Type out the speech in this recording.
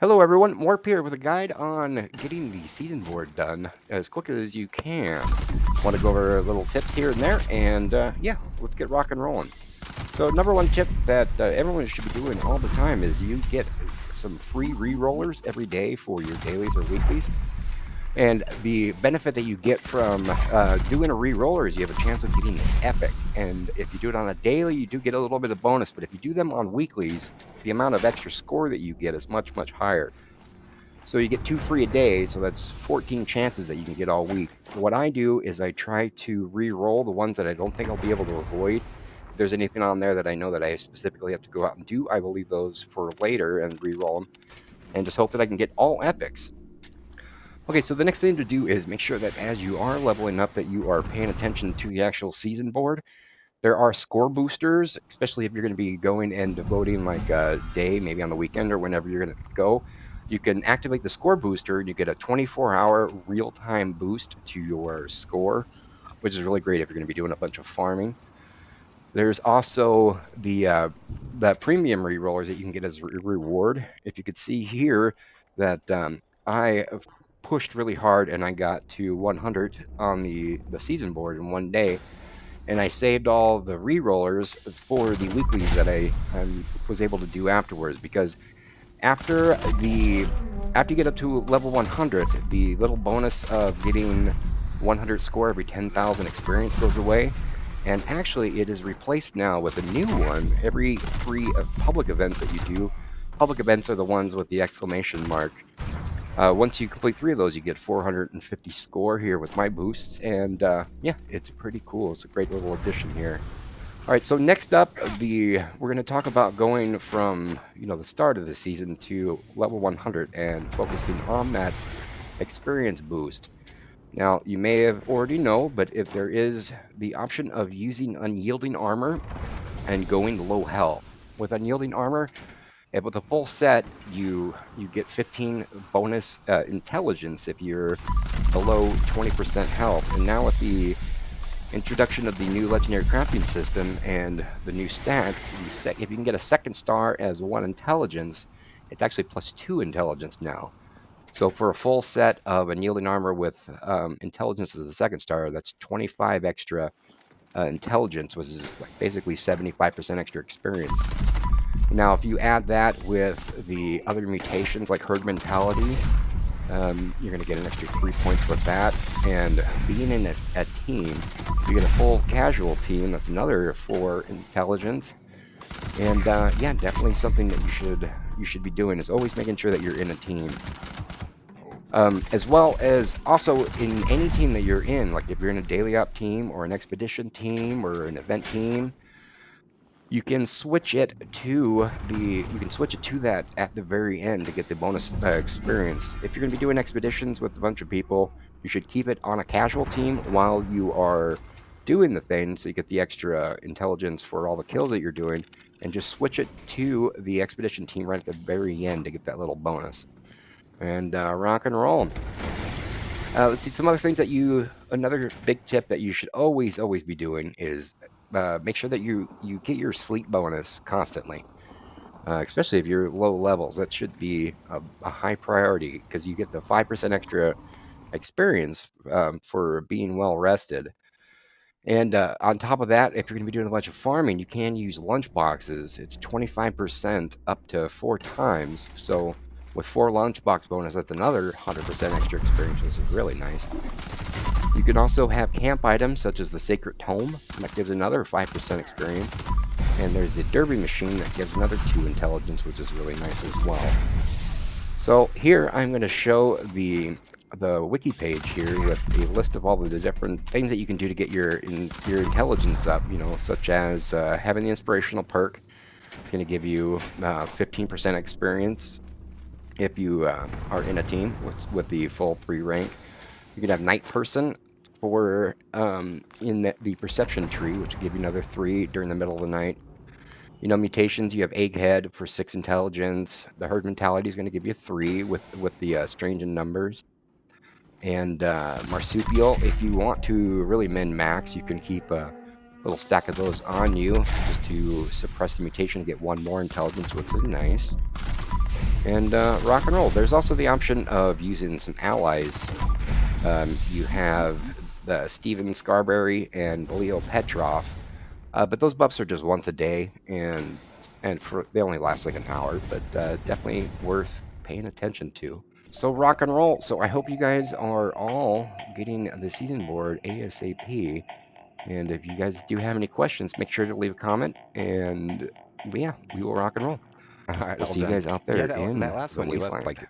Hello everyone, Morp here with a guide on getting the season board done as quick as you can. Want to go over little tips here and there, and yeah, let's get rock and rolling. So number one tip that everyone should be doing all the time is you get some free re-rollers every day for your dailies or weeklies. And the benefit that you get from doing a re-roller is you have a chance of getting epic. And if you do it on a daily, you do get a little bit of bonus. But if you do them on weeklies, the amount of extra score that you get is much, much higher. So you get 2 free a day, so that's 14 chances that you can get all week. What I do is I try to re-roll the ones that I don't think I'll be able to avoid. If there's anything on there that I know that I specifically have to go out and do, I will leave those for later and re-roll them. And just hope that I can get all epics. Okay, so the next thing to do is make sure that as you are leveling up that you are paying attention to the actual season board. There are score boosters, especially if you're going to be going and devoting like a day, maybe on the weekend or whenever you're going to go. You can activate the score booster and you get a 24-hour real-time boost to your score, which is really great if you're going to be doing a bunch of farming. There's also the premium rerollers that you can get as a reward. If you could see here that I pushed really hard and I got to 100 on the season board in one day, and I saved all the re-rollers for the weeklies that I was able to do afterwards, because after you get up to level 100, the little bonus of getting 100 score every 10,000 experience goes away, and actually it is replaced now with a new one every 3 public events that you do. Public events are the ones with the exclamation mark. Once you complete 3 of those, you get 450 score here with my boosts, and yeah, it's pretty cool. It's a great little addition here. All right, so next up, we're going to talk about going from the start of the season to level 100 and focusing on that experience boost. Now, you may have already know, but if there is the option of using unyielding armor and going low health with unyielding armor. And with a full set, you get 15 bonus intelligence if you're below 20% health. And now with the introduction of the new legendary crafting system and the new stats, if you can get a 2nd star as 1 intelligence, it's actually plus 2 intelligence now. So for a full set of unyielding armor with intelligence as the 2nd star, that's 25 extra intelligence, which is like basically 75% extra experience. Now, if you add that with the other mutations like herd mentality, you're going to get an extra 3 points with that. And being in a team, you get a full casual team. That's another 4 intelligence. And yeah, definitely something that you should be doing is always making sure that you're in a team. As well as also in any team that you're in, like if you're in a daily op team or an expedition team or an event team. You can switch it to that at the very end to get the bonus experience. If you're going to be doing expeditions with a bunch of people, you should keep it on a casual team while you are doing the thing, so you get the extra intelligence for all the kills that you're doing, and just switch it to the expedition team right at the very end to get that little bonus. And rock and roll. Let's see some other things that another big tip that you should always be doing is make sure that you get your sleep bonus constantly, especially if you're low levels. That should be a high priority, because you get the 5% extra experience for being well rested. And on top of that, if you're going to be doing a bunch of farming, you can use lunch boxes. It's 25% up to 4 times. So with 4 lunch box bonus, that's another 100% extra experience, which is really nice. You can also have camp items such as the sacred tome, that gives another 5% experience. And there's the derby machine that gives another 2 intelligence, which is really nice as well. So here I'm going to show the wiki page here with a list of all the different things that you can do to get your intelligence up, such as having the inspirational perk. It's going to give you 15% experience if you are in a team with the full 3 rank. You can have night person for in the perception tree, which will give you another 3 during the middle of the night. Mutations, you have egghead for 6 intelligence. The herd mentality is going to give you 3 with the strange in numbers. And marsupial, if you want to really min max, you can keep a little stack of those on you just to suppress the mutation and get 1 more intelligence, which is nice. and rock and roll. There's also the option of using some allies. You have the Steven Scarberry and Leo Petroff, but those buffs are just once a day, and they only last like an hour, but definitely worth paying attention to. So rock and roll. So I hope you guys are all getting the season board ASAP. And if you guys do have any questions, make sure to leave a comment. And yeah, we will rock and roll. All right, I'll see you guys out there. Yeah, that last one you left like